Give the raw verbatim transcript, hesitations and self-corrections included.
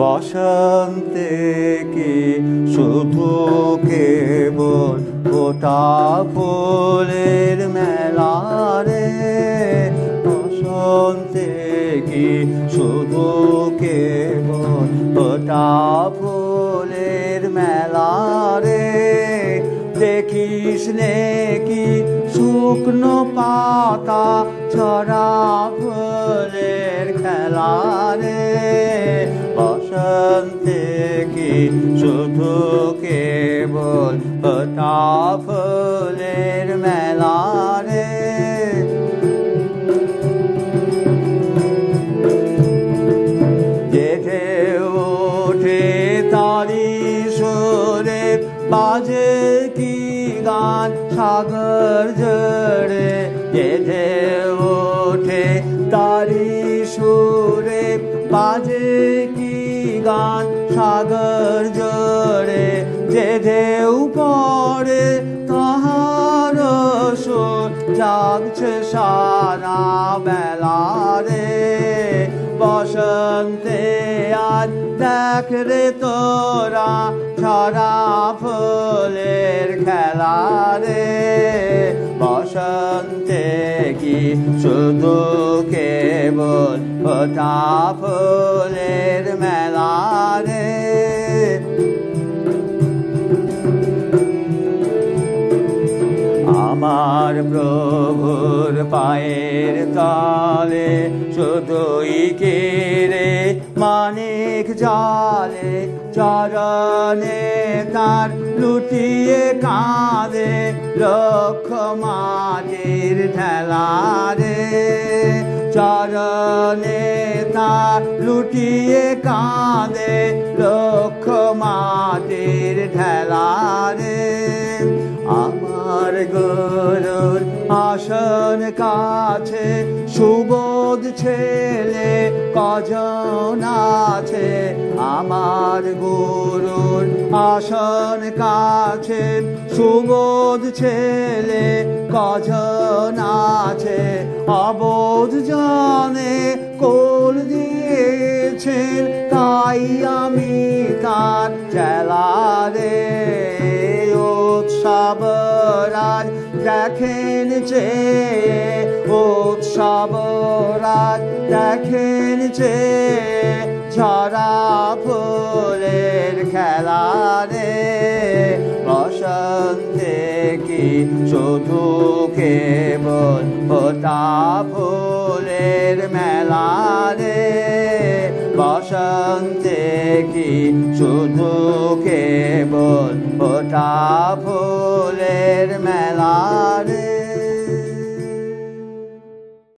बसंते की शुधु केवल फोटा फुलेर मेला रे। बसंते की शुधु केवल फोटा फुलेर मेला रे। देखिस नेकी शुकनो पाता छड़ा फुलेर खेला रे। बसंते की शुधु केवल फोटा फुलेर मेला रे। जेठे उठे तारी सुरे बाजे की गान सागर जड़े। जेठे उठे तारी सुरे बाजे की गान सागर जड़े। जेठे ऊपरे तहार सुर जागछे सारा बेला रे। बसंते आज देख रे तोरा छड़ा फुलेर खेला रे। बसंते की शुधु केवल फोटा फुलेर मेला रे। आमार प्रभुर पाएर तले शुधुई केरे मानिक जाले। चरणे तार लुटिए कांदे लक्ष माटिर ढेला रे। चरणे तार लुटिए कांदे लक्ष माटिर ढेला रे। गुरुर आसन काछे सुबोध छेले कजन आछे। आमार गुरुर आसन काछे सुबोध छेले कजन आछे। अबोध जाने कोल दिएछे ताई आमी तार चेला रे। उत्सवराज देखेन चेये उत्सवराज देखेन चेये छड़ा फुलेर खेला रे। बसंते की शुधु केवल फोटा फुलेर मेला रे। बसंते की शुधु केवल फोटा फुलेर मेला रे।